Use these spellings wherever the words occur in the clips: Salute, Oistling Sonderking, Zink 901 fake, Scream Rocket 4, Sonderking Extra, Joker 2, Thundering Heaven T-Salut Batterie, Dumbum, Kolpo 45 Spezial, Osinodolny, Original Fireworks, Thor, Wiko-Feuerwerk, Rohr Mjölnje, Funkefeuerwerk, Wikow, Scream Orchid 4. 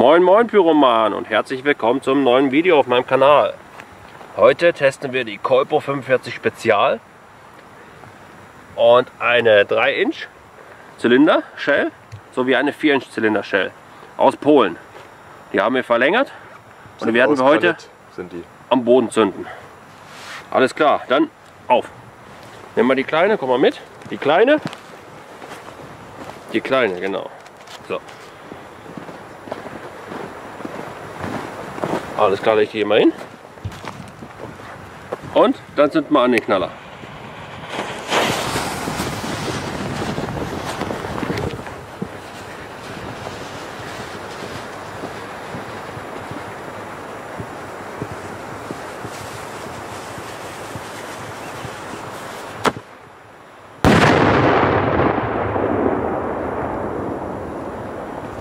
Moin Moin Pyroman und herzlich willkommen zum neuen Video auf meinem Kanal. Heute testen wir die Kolpo 45 Spezial und eine 3-Inch Zylinder Shell sowie eine 4-Inch Zylinder Shell aus Polen. Die haben wir verlängert und die werden wir heute am Boden zünden. Alles klar, dann auf. Nehmen wir die kleine, komm mal mit. Die kleine, genau. So. Alles klar, ich gehe mal hin. Und dann sind wir an den Knaller.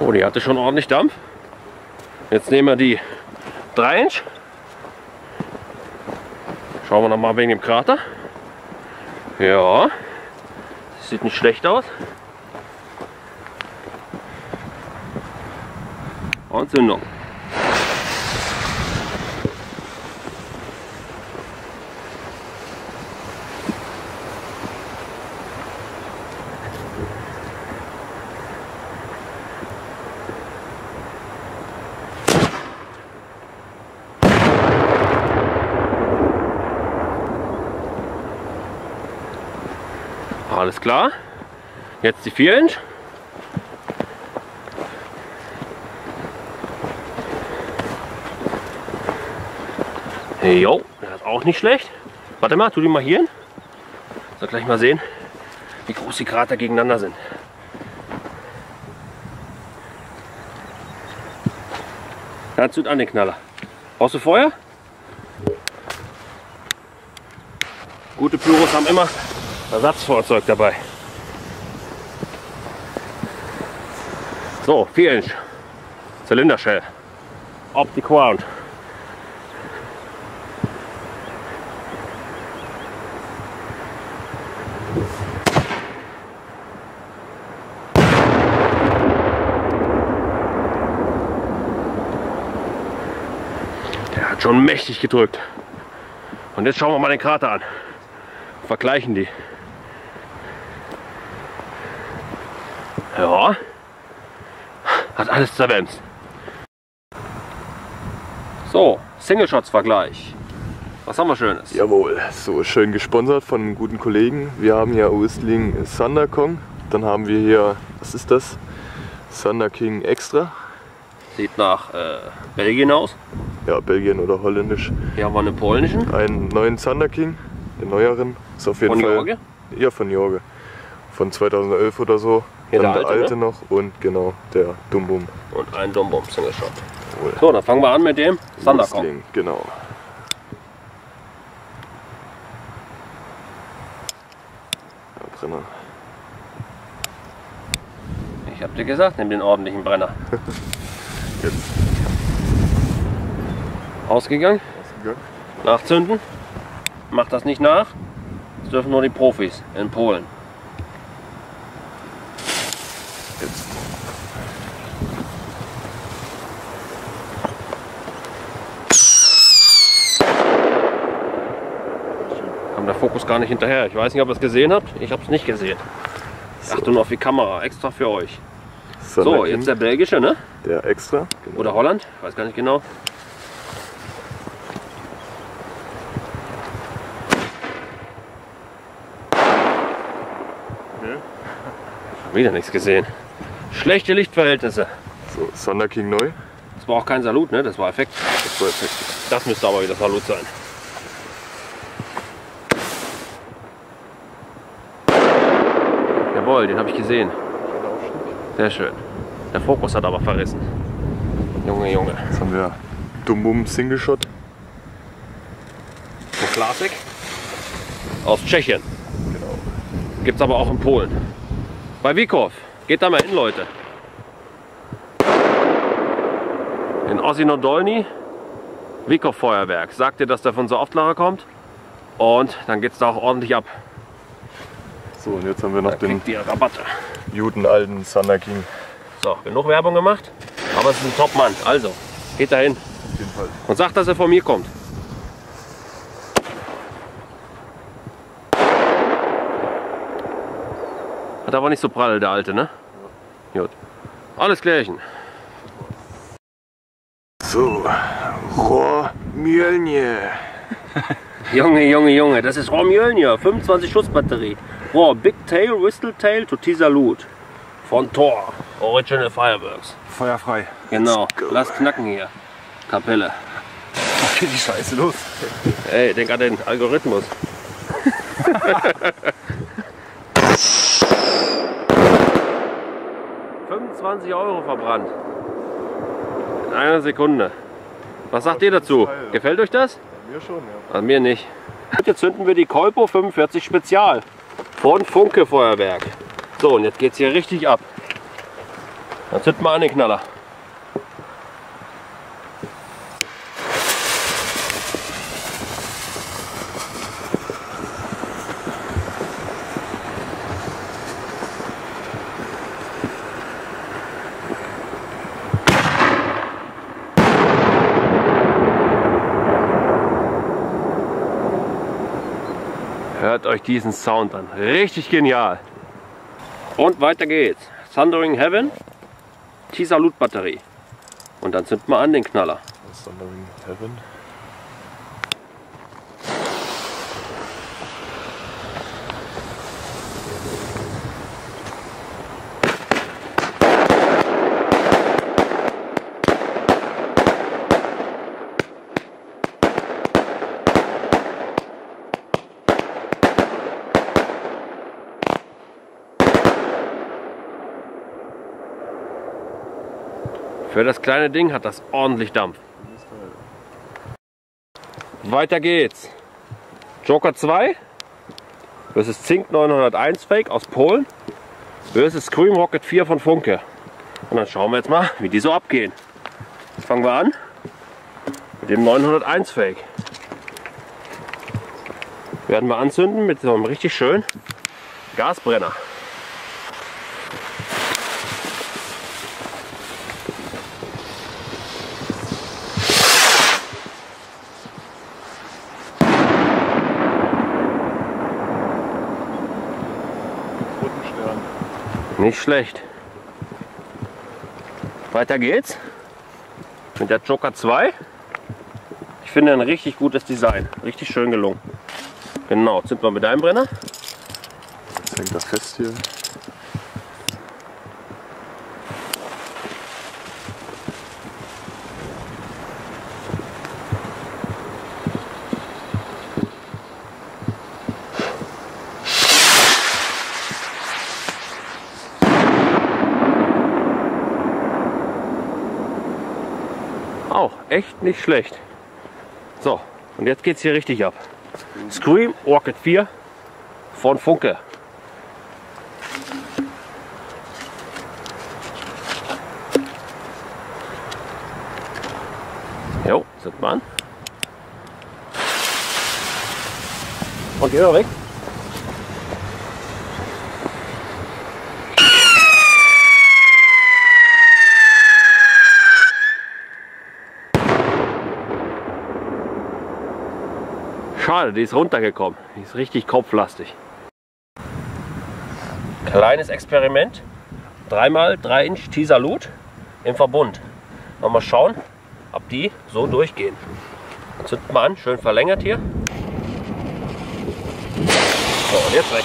Oh, die hatte schon ordentlich Dampf. Jetzt nehmen wir die 3 Inch. Schauen wir noch mal wegen dem Krater. Ja, sieht nicht schlecht aus. Und Zündung. Alles klar, jetzt die 4 Inch. Jo, das ist auch nicht schlecht. Warte mal, tu die mal hier hin. So, gleich mal sehen, wie groß die Krater gegeneinander sind. Dann zündet an den Knaller. Brauchst du Feuer? Gute Pyros haben immer Ersatzfahrzeug dabei. So, 4 Inch Zylindershell. Opti-Ground. Der hat schon mächtig gedrückt. Und jetzt schauen wir mal den Krater an. Vergleichen die. Ja, hat alles zerwemst. So, Single-Shots-Vergleich. Was haben wir Schönes? Jawohl, so schön gesponsert von einem guten Kollegen. Wir haben hier Oistling Sonderking. Dann haben wir hier, was ist das? Sonderking Extra. Sieht nach Belgien aus. Ja, Belgien oder holländisch. Hier haben wir einen polnischen. Einen neuen Sonderking, den neueren. Ist auf jeden Fall. Von Jorge? Ja, von Jorge. Von 2011 oder so. Hier dann der alte ne? Noch und genau, der Dumbum. Und ein Dumbum Single Shot. So, dann fangen wir an mit dem Sonderking. Genau. Der Brenner. Ich hab dir gesagt, nimm den ordentlichen Brenner. Jetzt. Ausgegangen. Nachzünden. Macht das nicht nach. Das dürfen nur die Profis in Polen. Fokus gar nicht hinterher. Ich weiß nicht, ob ihr es gesehen habt. Ich habe es nicht gesehen. So. Achtung auf die Kamera, extra für euch. So, jetzt der belgische, ne? Der Extra. Genau. Oder Holland, ich weiß gar nicht genau. Okay. Wieder nichts gesehen. Schlechte Lichtverhältnisse. So, Sonderking neu. Das war auch kein Salut, ne? Das war Effekt. Das war Effekt. Das müsste aber wieder Salut sein. Den habe ich gesehen. Sehr schön. Der Fokus hat aber verrissen. Junge, Junge. Jetzt haben wir Dumbum Single Shot. Ein Classic. Aus Tschechien. Genau. Gibt es aber auch in Polen. Bei Wikow. Geht da mal hin, Leute. In Osinodolny. Wiko-Feuerwerk. Sagt ihr, dass der von so Oftlacher kommt? Und dann geht es da auch ordentlich ab. So, und jetzt haben wir noch den guten alten Sonderking. So, genug Werbung gemacht. Aber es ist ein Topmann. Also, geht dahin. Auf jeden Fall. Und sagt, dass er von mir kommt. Hat aber nicht so prall, der Alte, ne? Ja. Gut. Alles klärchen. So, Rohr Mjölnje. Junge, Junge, Junge, das ist Rohr Mjölnje, 25 Schuss Batterie. Rohr Big Tail, Whistle Tail to T-Salut. Von Thor, Original Fireworks. Feuerfrei. Genau, lass knacken hier. Kapelle. Okay, die Scheiße los. Ey, denk an den Algorithmus. €25 verbrannt. In einer Sekunde. Was sagt ihr dazu? Teil, ja. Gefällt euch das? Ja, mir schon, ja. An mir nicht. Jetzt zünden wir die Kolpo 45 Spezial von Funkefeuerwerk. So, und jetzt geht's hier richtig ab. Dann zünden wir an den Knaller. Hört euch diesen Sound an. Richtig genial. Und weiter geht's. Thundering Heaven T-Salut Batterie. Und dann zünden wir an den Knaller. Thundering Heaven. Für das kleine Ding hat das ordentlich Dampf. Weiter geht's. Joker 2 vs. Zink 901 Fake aus Polen vs. Scream Rocket 4 von Funke. Und dann schauen wir jetzt mal, wie die so abgehen. Jetzt fangen wir an mit dem 901 Fake. Werden wir anzünden mit so einem richtig schönen Gasbrenner. Nicht schlecht. Weiter geht's mit der Joker 2. Ich finde ein richtig gutes Design. Richtig schön gelungen. Genau, jetzt sind wir mit einem Brenner. Jetzt hängt das fest hier. Auch echt nicht schlecht. So, und jetzt geht's hier richtig ab. Scream Orchid 4 von Funke. Jo, sind wir an. Und gehen wir weg. Schade, die ist runtergekommen. Die ist richtig kopflastig. Kleines Experiment. 3x3 Inch T-Salut im Verbund. Mal schauen, ob die so durchgehen. Zünden wir an, schön verlängert hier. So, und jetzt weg.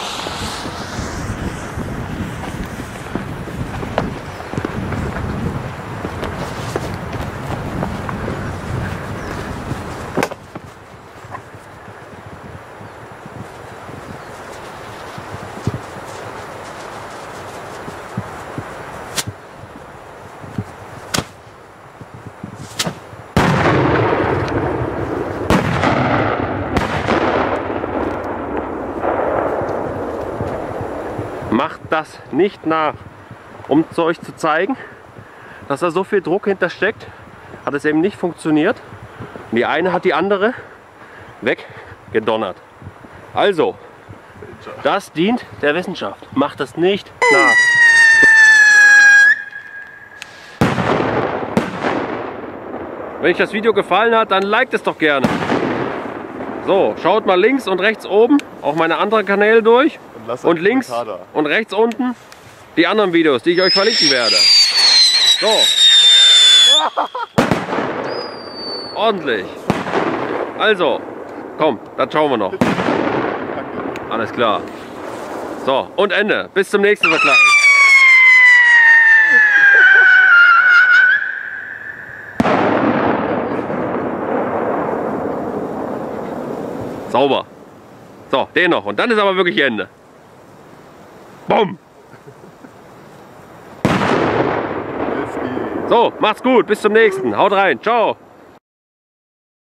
Macht das nicht nach, um zu euch zu zeigen, dass da so viel Druck hintersteckt, hat es eben nicht funktioniert. Die eine hat die andere weggedonnert. Also, das dient der Wissenschaft. Macht das nicht nach. Wenn euch das Video gefallen hat, dann liked es doch gerne. So, schaut mal links und rechts oben auch meine anderen Kanäle durch. Und links und rechts unten die anderen Videos, die ich euch verlinken werde. So. Ordentlich. Also, komm, das schauen wir noch. Alles klar. So, und Ende. Bis zum nächsten Mal. Sauber. So, den noch. Und dann ist aber wirklich Ende. Bumm. So, macht's gut. Bis zum nächsten. Haut rein. Ciao.